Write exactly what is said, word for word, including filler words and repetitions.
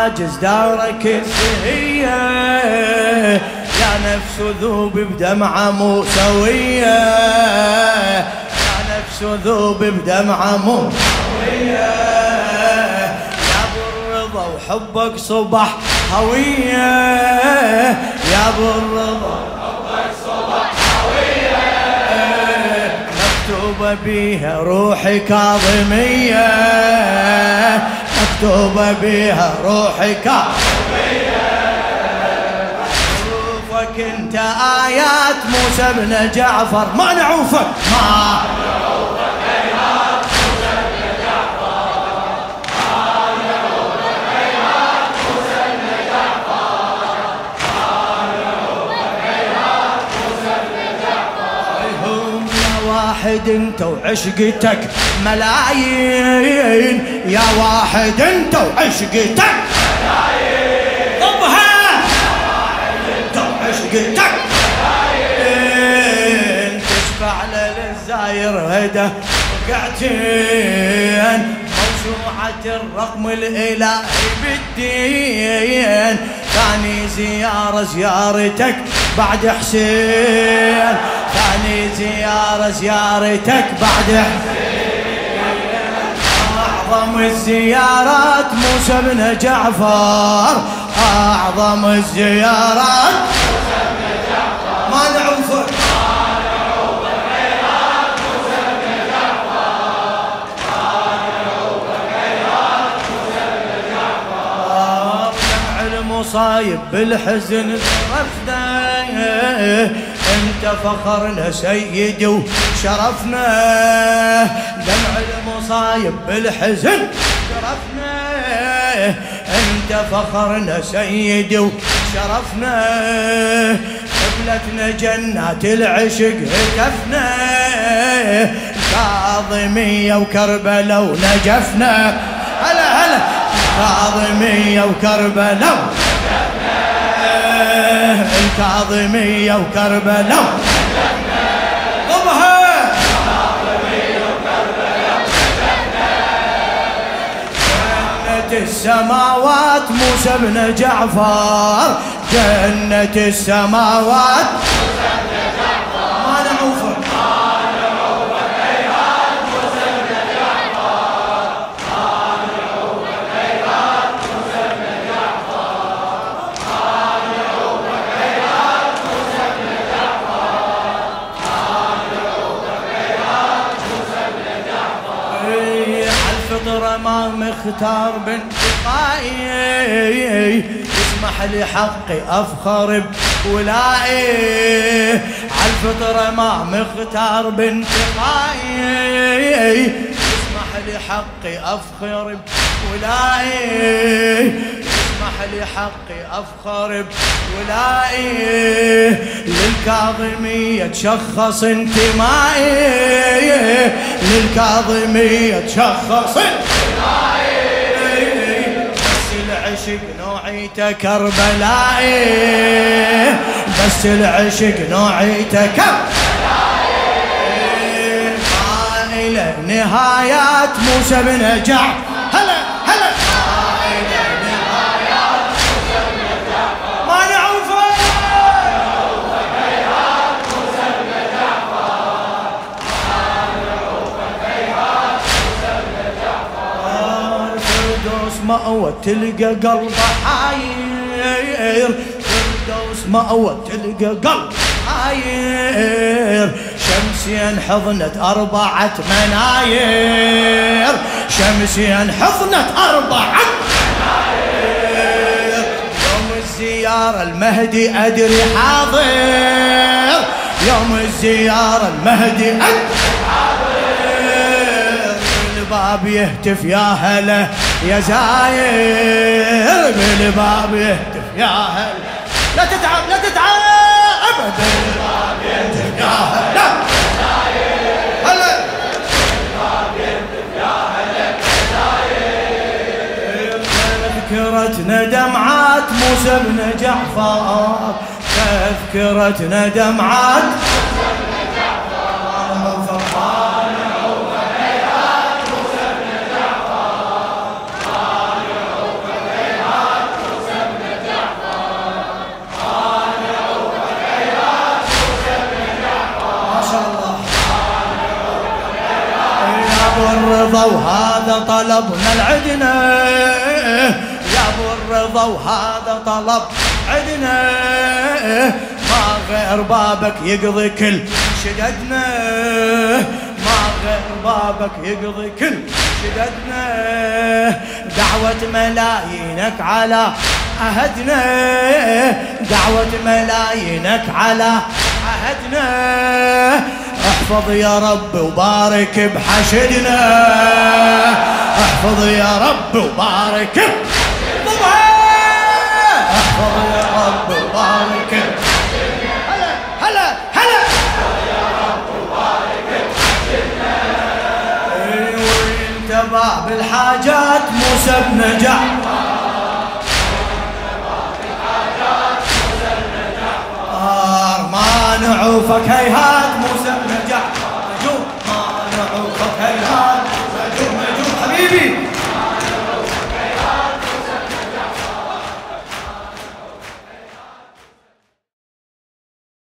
حاجز دارك السهية، يا نفس ذوب بدمعة مو سوية، يا نفس ذوب بدمعة مو سوية، يا أبو الرضا وحبك صبح هوية، يا أبو الرضا وحبك صبح هوية، مكتوبة بيها روحي كاظمية، مكتوبة بيها روحي كاظمية، معروفك انت آيات موسى بن جعفر ما نعوفك ما نعوفك آيات موسى بن جعفر ما نعوفك آيات موسى بن جعفر ما نعوفك آيات موسى بن جعفر، ويهم يا واحد انت وعشقتك ملايين، يا واحد انت وعشقتك ملايين، طبها يا واحد انت وعشقتك ملايين، تشفع للزاير هدى وقعتين، موسوعة الرقم الإلهي بالدين، ثاني زيارة زيارتك بعد حسين، ثاني زيارة زيارتك بعد حسين، أعظم الزيارات موسى بن جعفر، أعظم الزيارات موسى بن جعفر ما نعوفك ما نعوفك غيرات موسى بن جعفر ما نعوفك غيرات موسى بن جعفر، جمع المصايب بالحزن رفدة، انت فخرنا سيدي وشرفنا، دمع المصايب بالحزن شرفنا، انت فخرنا سيدي وشرفنا، قبلتنا جنات العشق هتفنا، الكاظمية وكربلا ونجفنا، هلا هلا الكاظمية وكربلا، الكاظمية وكربلا ضمها، الكاظمية وكربلا جنة السماوات موسى بن جعفر، جنة السماوات موسى بن جعفر ما نعوفك ما نعوفك أيهات موسى بن جعفر ما نعوفك أيهات موسى بن جعفر، الفطرة ما مختار بانتقائي، اسمح لي حقي أفخر بولائي، عالفطرة ما مختار بانتقائي، اسمح لي حقي أفخر بولائي، اسمح لي حقي أفخر بولائي، للكاظمية تشخص انتمائي، للكاظمية تشخص انتمائي، بس العشق نوعيته كربلائي، بس العشق نوعيته كربلائي، ما إلى نهايات موسى بن جعفر، هلا هلا مأوى تلقى قلب حاير، فردوس مأوى تلقى قلب حاير، شمسين حضنت أربعة مناير، شمسين حضنت أربعة مناير، يوم الزيارة المهدي أدري حاضر، يوم الزيارة المهدي أدري حاضر، الباب يهتف يا هلا يا زاير، بالباب يهتف يا هلا لا تتعب لا تتعب أبدا، بالباب يهتف يا هلا يا زاير، هلا بالباب يهتف يا هلا يا زاير، تذكرتنا دمعات موسى بن جعفر، تذكرتنا دمعات موسى بن جعفر، الرضا وهذا طلبنا العدنا، يا ابو الرضا وهذا طلب عدنا، ما غير بابك يقضي كل شددنا، ما غير بابك يقضي كل شددنا، دعوة ملايينك على عهدنا، دعوة ملايينك على عهدنا، احفظ يا رب وبارك بحشدنا، احفظ يا رب وبارك بحشدنا، احفظ يا رب وبارك بحشدنا، هلا هلا هلا، احفظ يا رب وبارك بحشدنا، وانت باب الحاجات موسى بن جعفر، وانت باب الحاجات موسى بن جعفر، ما نعوفك هيهات